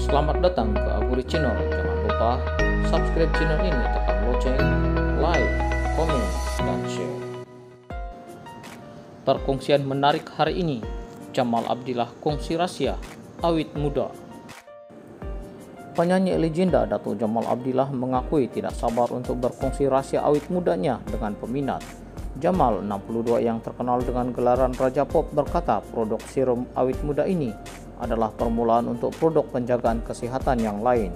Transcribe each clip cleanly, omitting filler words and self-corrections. Selamat datang ke Aguri Channel. Jangan lupa subscribe channel ini, tekan lonceng, like, komen, dan share. Perkongsian menarik hari ini, Jamal Abdillah kongsi rahasia awit muda. Penyanyi legenda Dato' Jamal Abdillah mengakui tidak sabar untuk berkongsi rahasia awit mudanya dengan peminat. Jamal, 62, yang terkenal dengan gelaran Raja Pop, berkata produk serum awit muda ini adalah permulaan untuk produk penjagaan kesehatan yang lain.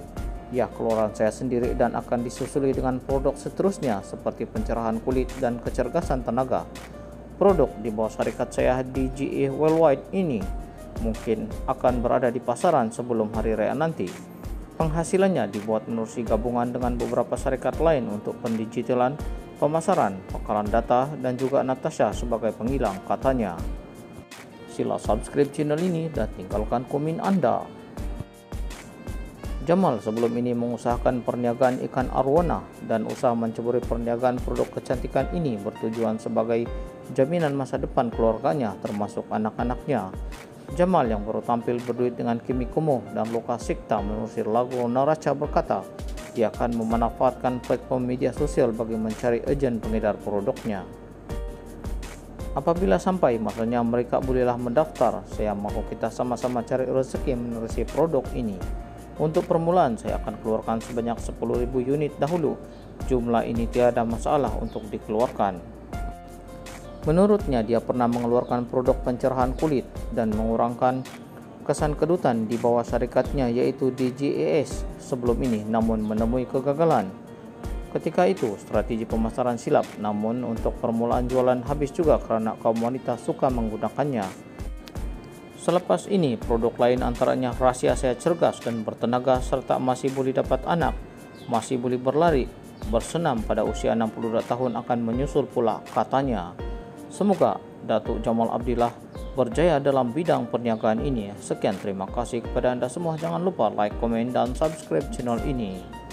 Ya, keluaran saya sendiri dan akan disusuli dengan produk seterusnya seperti pencerahan kulit dan kecergasan tenaga. Produk di bawah syarikat saya DGE Worldwide ini mungkin akan berada di pasaran sebelum hari raya nanti. Penghasilannya dibuat menerusi gabungan dengan beberapa syarikat lain untuk pendigitalan, pemasaran, pekalan data, dan juga Natasha sebagai penghilang, katanya. Sila subscribe channel ini dan tinggalkan komen Anda. Jamal sebelum ini mengusahakan perniagaan ikan arwana, dan usaha menceburi perniagaan produk kecantikan ini bertujuan sebagai jaminan masa depan keluarganya termasuk anak-anaknya. Jamal yang baru tampil berduet dengan Kimi Komoh dan Lukas Siktah menulis lagu Naraca berkata dia akan memanfaatkan platform media sosial bagi mencari agen pengedar produknya. Apabila sampai masanya mereka bolehlah mendaftar, saya mau kita sama-sama cari rezeki menerusi produk ini. Untuk permulaan saya akan keluarkan sebanyak 10.000 unit dahulu, jumlah ini tiada masalah untuk dikeluarkan. Menurutnya dia pernah mengeluarkan produk pencerahan kulit dan mengurangkan kesan kedutan di bawah syarikatnya yaitu DGES sebelum ini, namun menemui kegagalan. Ketika itu, strategi pemasaran silap, namun untuk permulaan jualan habis juga karena kaum wanita suka menggunakannya. Selepas ini, produk lain antaranya rahasia saya cergas dan bertenaga serta masih boleh dapat anak, masih boleh berlari, bersenam pada usia 62 tahun akan menyusul pula, katanya. Semoga Datuk Jamal Abdillah berjaya dalam bidang perniagaan ini. Sekian, terima kasih kepada Anda semua. Jangan lupa like, komen, dan subscribe channel ini.